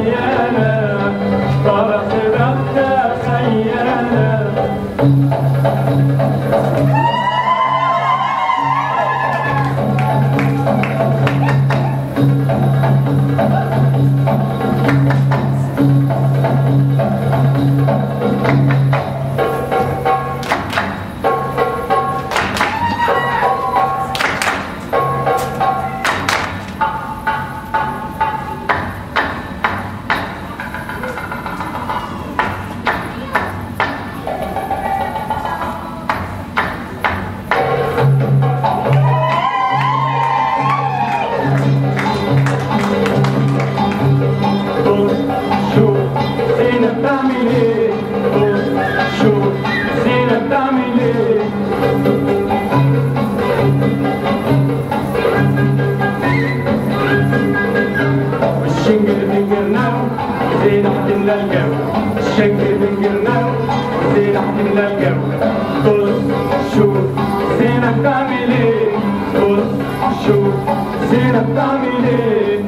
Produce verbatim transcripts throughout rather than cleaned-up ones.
Yeah. من جرناو زي تحت من الجو، الشجر من جرناو زي تحت من الجو. بص شوف زينة بتعمل ايه، بص شوف زينة بتعمل ايه.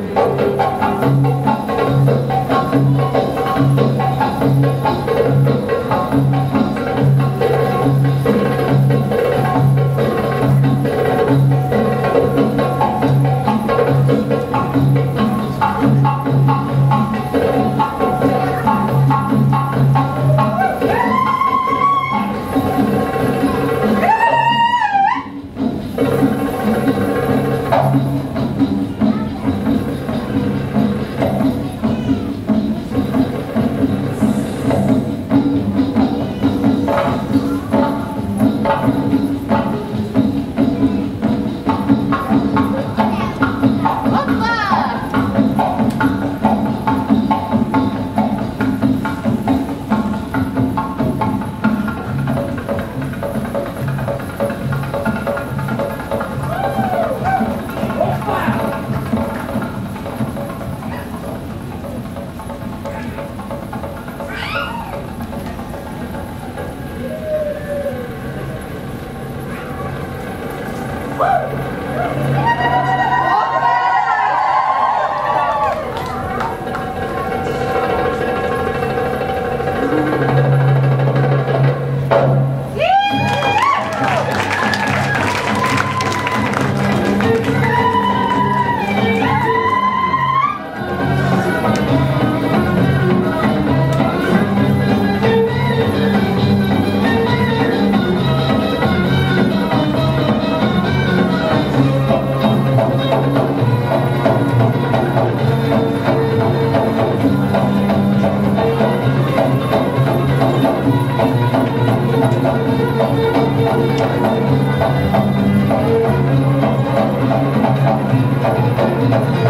Thank you.